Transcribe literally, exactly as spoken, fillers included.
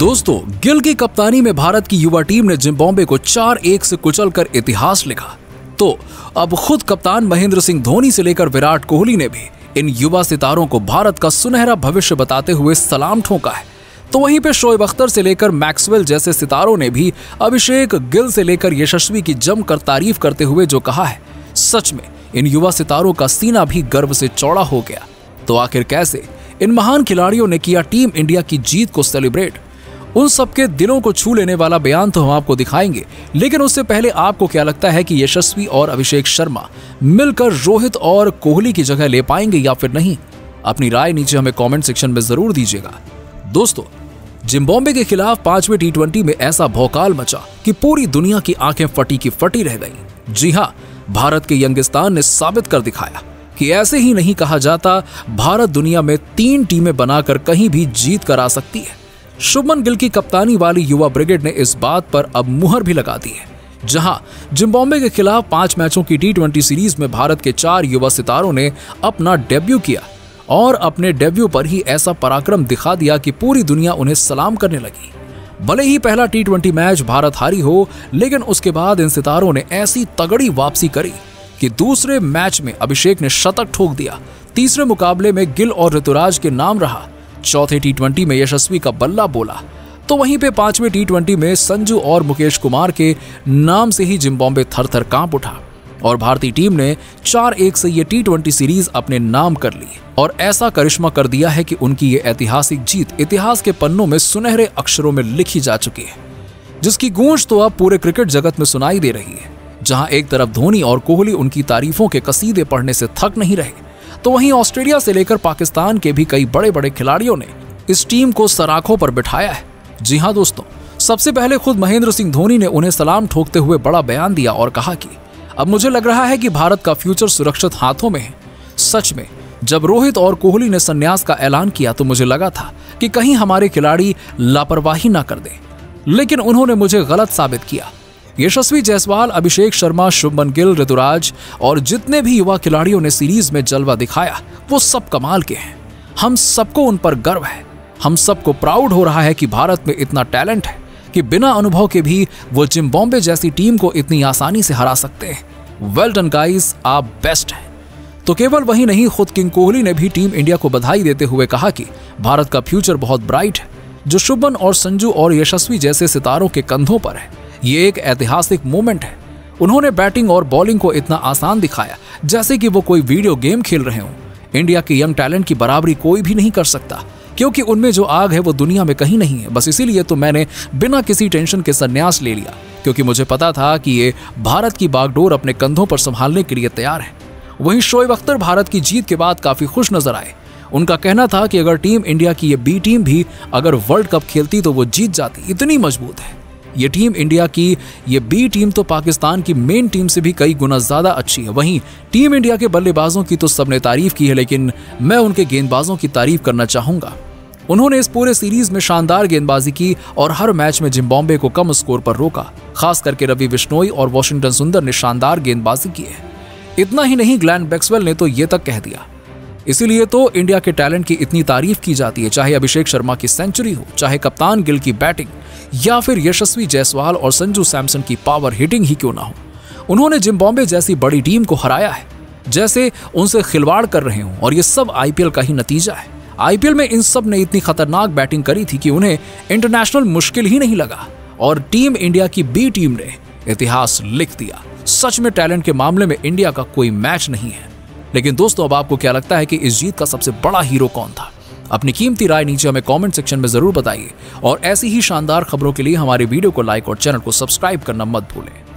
दोस्तों, गिल की कप्तानी में भारत की युवा टीम ने जिम्बाब्वे को चार एक से कुचलकर इतिहास लिखा। तो अब खुद कप्तान महेंद्र सिंह धोनी से लेकर विराट कोहली ने भी इन युवा सितारों को भारत का सुनहरा भविष्य बताते हुए सलाम ठोका है। तो वहीं पे शोएब अख्तर से लेकर मैक्सवेल जैसे सितारों ने भी अभिषेक, गिल से लेकर यशस्वी की जमकर तारीफ करते हुए जो कहा है, सच में इन युवा सितारों का सीना भी गर्व से चौड़ा हो गया। तो आखिर कैसे इन महान खिलाड़ियों ने किया टीम इंडिया की जीत को सेलिब्रेट, उन सबके दिलों को छू लेने वाला बयान तो हम आपको दिखाएंगे। लेकिन उससे पहले आपको क्या लगता है कि यशस्वी और अभिषेक शर्मा मिलकर रोहित और कोहली की जगह ले पाएंगे या फिर नहीं? अपनी राय नीचे हमें कमेंट सेक्शन में जरूर दीजिएगा। दोस्तों, जिम्बाब्वे के खिलाफ पांचवें टी ट्वेंटी में ऐसा भौकाल मचा कि पूरी दुनिया की आंखें फटी की फटी रह गई। जी हां, भारत के यंगस्तान ने साबित कर दिखाया कि ऐसे ही नहीं कहा जाता, भारत दुनिया में तीन टीमें बनाकर कहीं भी जीत कर आ सकती है। शुभमन गिल की कप्तानी वाली युवा ब्रिगेड ने इस बात पर अब मुहर भी लगा दी है। जहां जिम्बाब्वे के खिलाफ पांच मैचों की टी ट्वेंटी सीरीज में भारत के चार युवा सितारों ने अपना डेब्यू किया और अपने डेब्यू पर ही ऐसा पराक्रम दिखा दिया कि पूरी दुनिया उन्हें सलाम करने लगी। भले ही पहला टी ट्वेंटी मैच भारत हारी हो, लेकिन उसके बाद इन सितारों ने ऐसी तगड़ी वापसी करी कि दूसरे मैच में अभिषेक ने शतक ठोक दिया, तीसरे मुकाबले में गिल और ऋतुराज के नाम रहा, चौथे टी ट्वेंटी में यशस्वी का बल्ला बोला, तो वहीं पे पांचवें टी ट्वेंटी में संजू और मुकेश कुमार के नाम से ही जिम्बाब्वे थर-थर कांप उठा और भारतीय टीम ने चार एक से ये टी ट्वेंटी सीरीज अपने नाम कर ली और ऐसा करिश्मा कर दिया है कि उनकी ये ऐतिहासिक जीत इतिहास के पन्नों में सुनहरे अक्षरों में लिखी जा चुकी है, जिसकी गूंज तो अब पूरे क्रिकेट जगत में सुनाई दे रही है। जहां एक तरफ धोनी और कोहली उनकी तारीफों के कसीदे पढ़ने से थक नहीं रहे, तो वहीं ऑस्ट्रेलिया से लेकर पाकिस्तान के भी कई बड़े बड़े खिलाड़ियों ने इस टीम को सराखों पर बिठाया है। जी हां दोस्तों, सबसे पहले खुद महेंद्र सिंह धोनी ने उन्हें सलाम ठोकते हुए बड़ा बयान दिया और कहा कि अब मुझे लग रहा है कि भारत का फ्यूचर सुरक्षित हाथों में है। सच में जब रोहित और कोहली ने संन्यास का ऐलान किया तो मुझे लगा था कि कहीं हमारे खिलाड़ी लापरवाही ना कर दें, लेकिन उन्होंने मुझे गलत साबित किया। यशस्वी जायसवाल, अभिषेक शर्मा, शुभमन गिल, ऋतुराज और जितने भी युवा खिलाड़ियों ने सीरीज में जलवा दिखाया वो सब कमाल के हैं। हम सबको उन पर गर्व है, हम सबको प्राउड हो रहा है कि भारत में इतना टैलेंट है कि बिना अनुभव के भी वो जिम्बाब्वे जैसी टीम को इतनी आसानी से हरा सकते हैं। वेल डन गाइस, आप बेस्ट हैं। तो केवल वही नहीं, खुद किंग कोहली ने भी टीम इंडिया को बधाई देते हुए कहा कि भारत का फ्यूचर बहुत ब्राइट है, जो शुभमन और संजू और यशस्वी जैसे सितारों के कंधों पर है। ये एक ऐतिहासिक मोमेंट है। उन्होंने बैटिंग और बॉलिंग को इतना आसान दिखाया जैसे कि वो कोई वीडियो गेम खेल रहे हों। इंडिया के यंग टैलेंट की बराबरी कोई भी नहीं कर सकता, क्योंकि उनमें जो आग है वो दुनिया में कहीं नहीं है। बस इसीलिए तो मैंने बिना किसी टेंशन के संन्यास ले लिया, क्योंकि मुझे पता था कि ये भारत की बागडोर अपने कंधों पर संभालने के लिए तैयार है। वहीं शोएब अख्तर भारत की जीत के बाद काफी खुश नजर आए। उनका कहना था कि अगर टीम इंडिया की ये बी टीम भी अगर वर्ल्ड कप खेलती तो वो जीत जाती, इतनी मजबूत है ये टीम इंडिया की। ये बी टीम तो पाकिस्तान की मेन टीम से भी कई गुना ज्यादा अच्छी है। वहीं टीम इंडिया के बल्लेबाजों की तो सबने तारीफ की है, लेकिन मैं उनके गेंदबाजों की तारीफ करना चाहूंगा। उन्होंने इस पूरे सीरीज में शानदार गेंदबाजी की और हर मैच में जिम्बाब्वे को कम स्कोर पर रोका। खास करके रवि बिश्नोई और वॉशिंगटन सुंदर ने शानदार गेंदबाजी की है। इतना ही नहीं, ग्लैन मैक्सवेल ने तो ये तक कह दिया। इसीलिए तो इंडिया के टैलेंट की इतनी तारीफ की जाती है, चाहे अभिषेक शर्मा की सेंचुरी हो, चाहे कप्तान गिल की बैटिंग, या फिर यशस्वी जायसवाल और संजू सैमसन की पावर हिटिंग ही क्यों ना हो। उन्होंने जिम्बाब्वे जैसी बड़ी टीम को हराया है, जैसे उनसे खिलवाड़ कर रहे हों, और ये सब आईपीएल का ही नतीजा है। आईपीएल में इन सब ने इतनी खतरनाक बैटिंग करी थी कि उन्हें इंटरनेशनल मुश्किल ही नहीं लगा और टीम इंडिया की बी टीम ने इतिहास लिख दिया। सच में टैलेंट के मामले में इंडिया का कोई मैच नहीं है। लेकिन दोस्तों, अब आपको क्या लगता है कि इस जीत का सबसे बड़ा हीरो कौन था? अपनी कीमती राय नीचे हमें कमेंट सेक्शन में जरूर बताइए और ऐसी ही शानदार खबरों के लिए हमारे वीडियो को लाइक और चैनल को सब्सक्राइब करना मत भूलें।